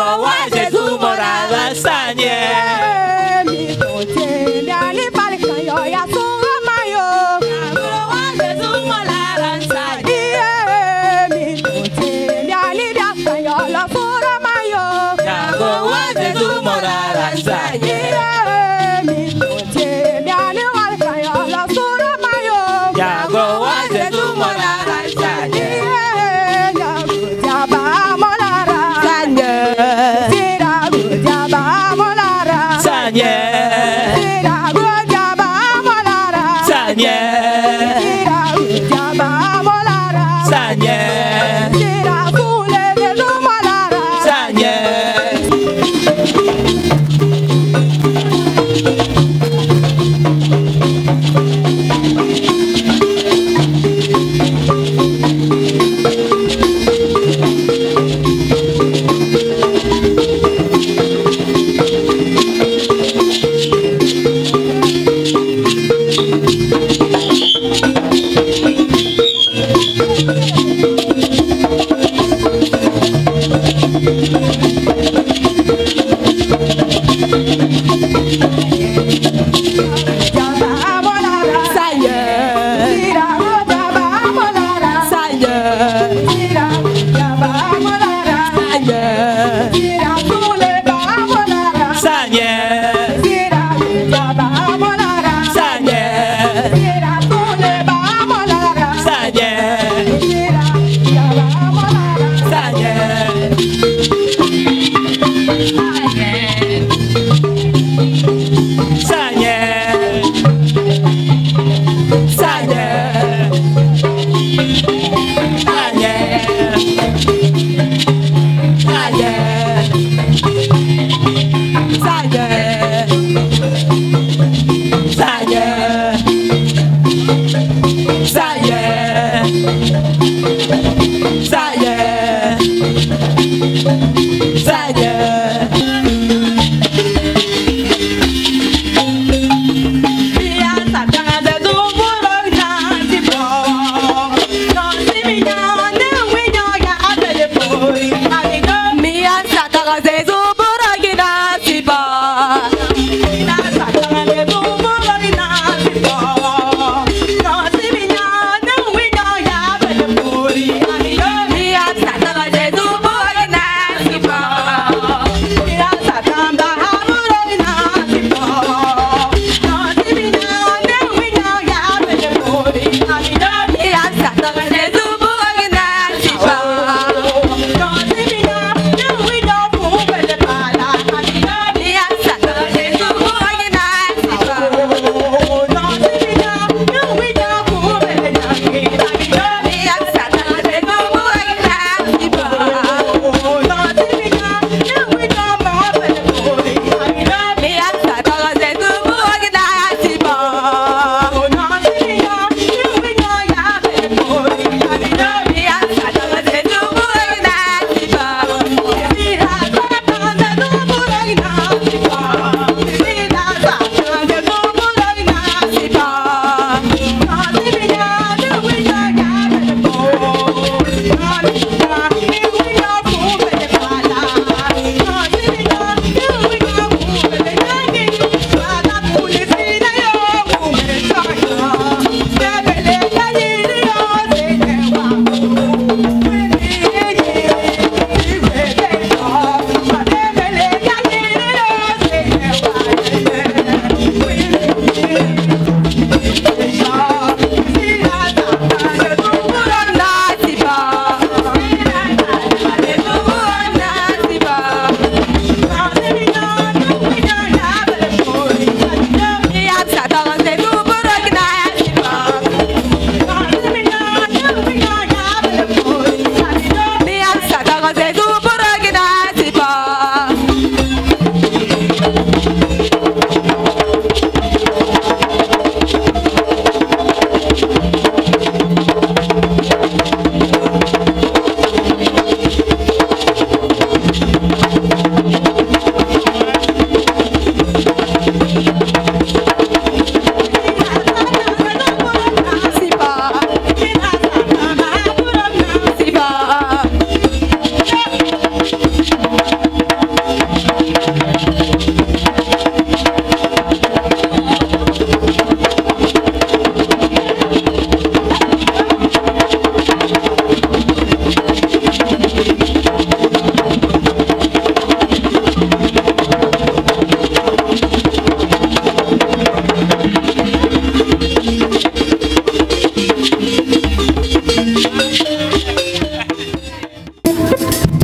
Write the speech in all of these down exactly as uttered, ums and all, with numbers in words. Jehová, es tu morada sangue. Mi coche le ali para el caño y a su amayo. Jehová, es tu morada sangue. Mi coche le ali para el caño y a su amayo. Jehová, es tu morada sangue. Mi coche le ali para el caño y a su amayo. Jehová, es tu morada sangue. Sanye.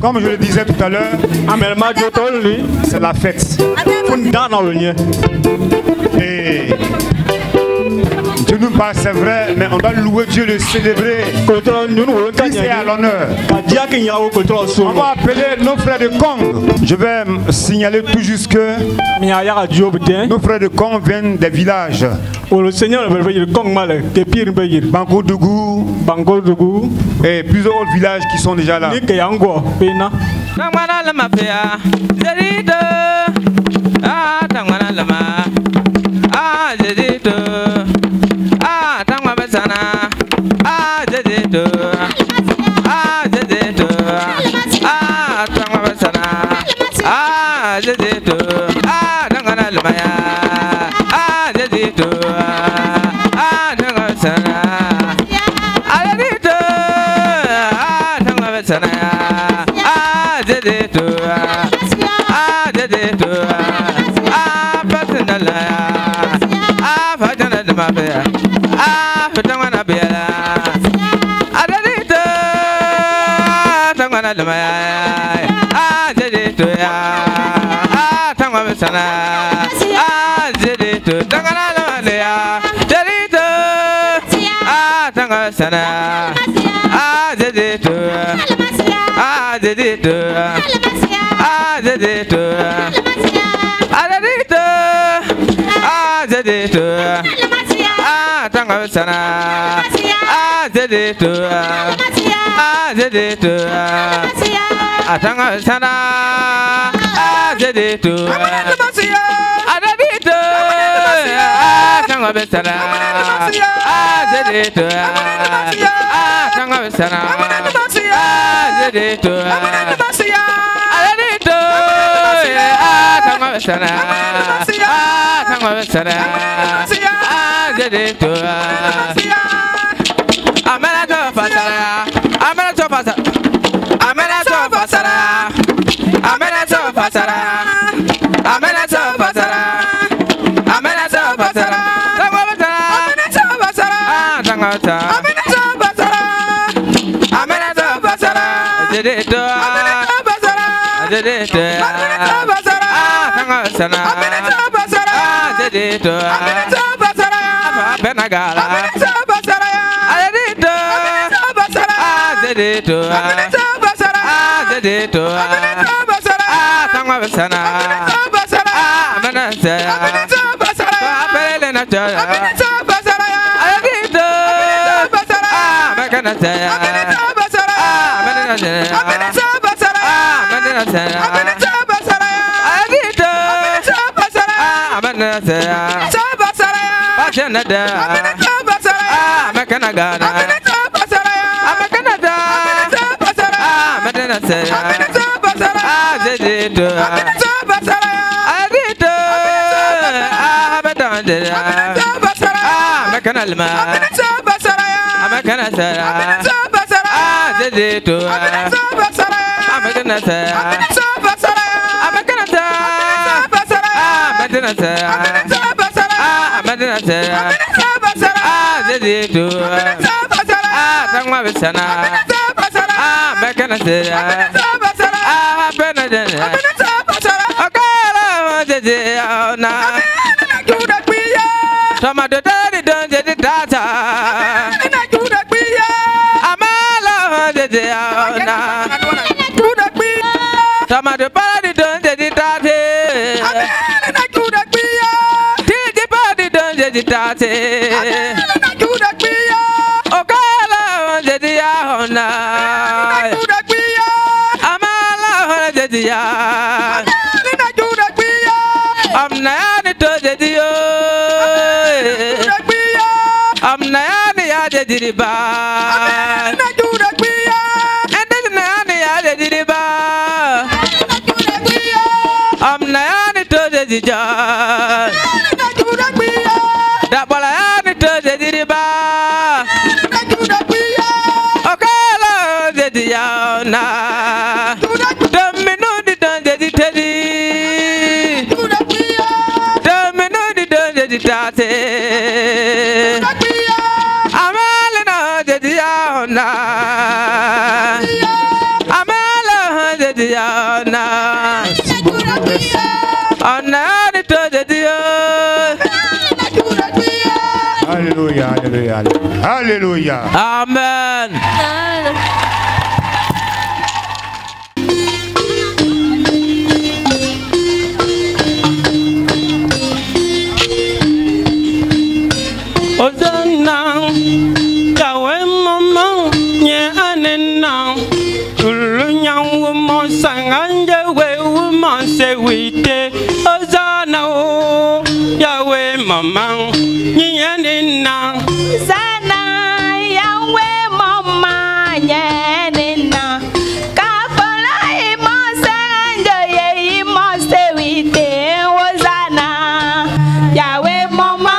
comme je le disais tout à l'heure, c'est la fête. Et Dieu nous parle, c'est vrai, mais on doit louer Dieu, le célébrer. Christ est à l'honneur. On va appeler nos frères de Congo. Je vais signaler tout juste que nos frères de Congo viennent des villages. Bangodougou, Bangodougou, et plusieurs autres villages qui sont déjà là. Amala Hallelujah, hallelujah, hallelujah. Amen. Hosanna, Yahweh mama, ye anena, ulunyang woman sanganja we woman se wite. Hosanna, Yahweh mama, ye anena. Hosanna, Yahweh mama, ye anena. Kapola imo sanganja ye imo se wite. Hosanna, Yahweh mama,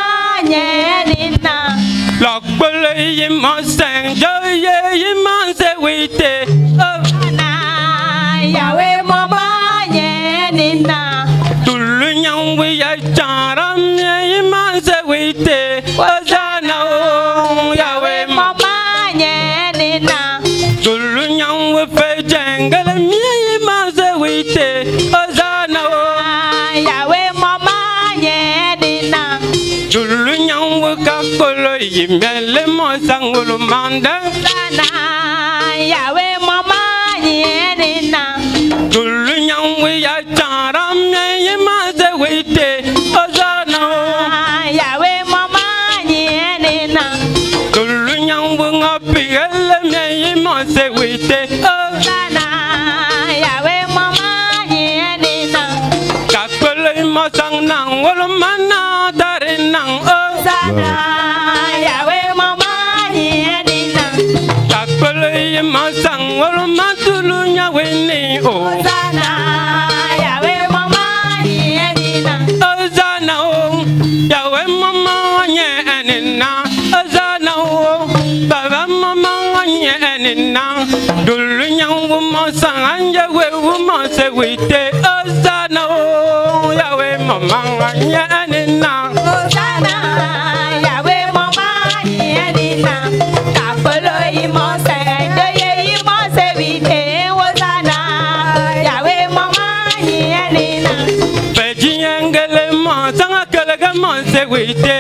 ye. Lock belly in my sang, joy in my say we take. Yahweh, Mama, Yenina. Tulunyan, we are charam, in my say we take. Wazana, Yahweh, Mama, Yenina. Tulunyan, we pay jangle, and me, in my say we take. Wazana, Yahweh, Mama, Yenina. Tulunyan, we got. Yimele mosangulu manda. Sana Yahweh mama yenina. Tulunyan we ya charam yema se wite. Sana Yahweh mama yenina. Tulunyan we ngapigele yema se wite. Sana Yahweh mama yenina. Kakole mosang nang wulu mana darin nang. Sana Yahweh mama yenina. Kakole masang waluma tulunya weni o. Hosanna Yahweh mama yenina. Hosanna o Yahweh mama yenina. Hosanna o baba mama yenina. Tulunya masang anja we uma se wite. Hosanna o Yahweh mama yenina. Hosanna. Yime yima se wite,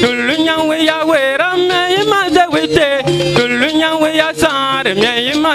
tulunya we ya we rame yima se wite, tulunya we ya charam yima se wite. Baby,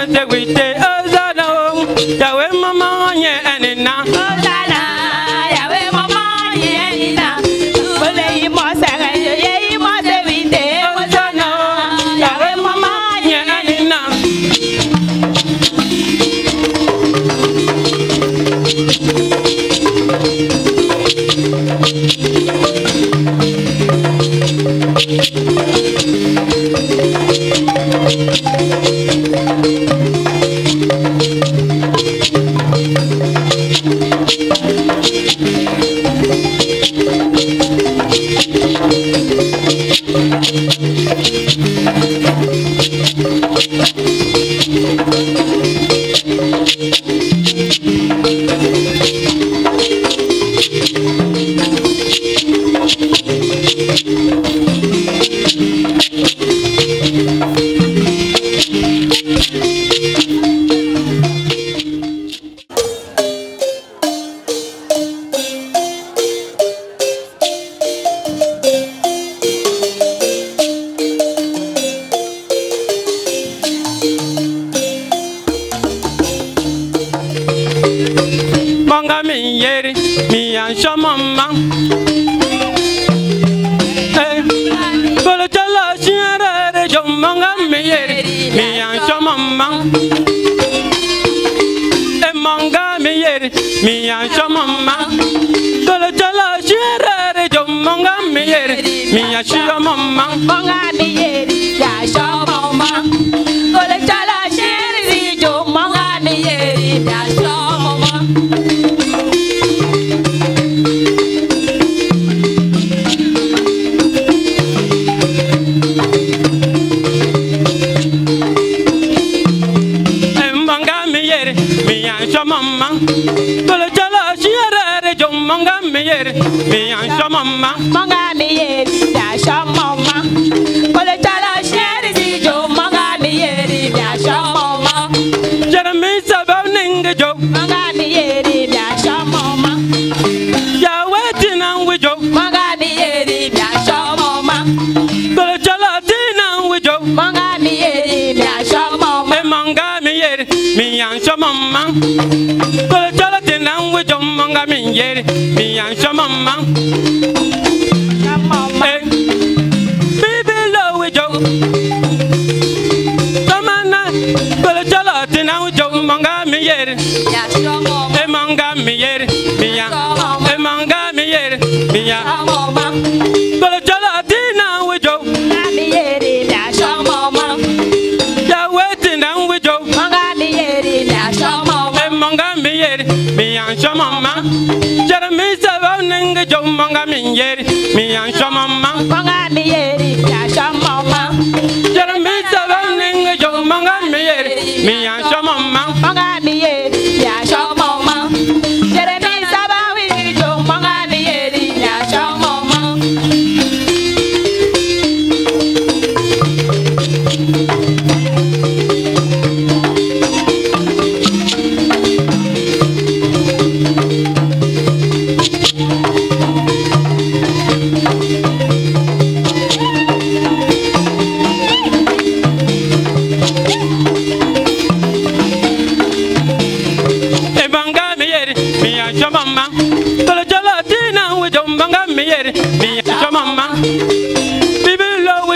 love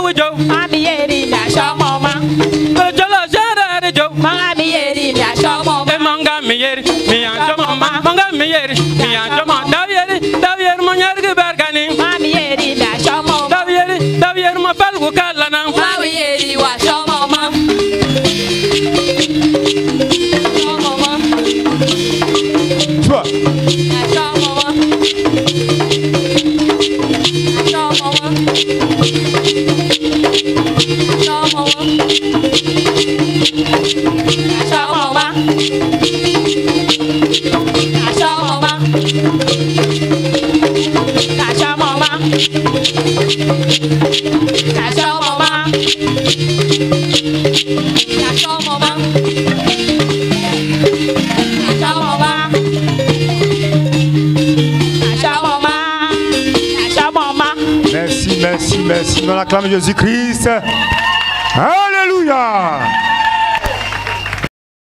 with you. yeri ya joma daw yeri daw yeri mo nyargi bergani mam yeri da joma daw yeri daw yeri mo falgu kallana mam yeri wa joma mam joma mam jwa joma joma joma joma Cachorro mamá, cachorro mamá, cachorro mamá, cachorro mamá, cachorro mamá. Merci, merci, merci. On acclame Jésus-Christ. Alléluia.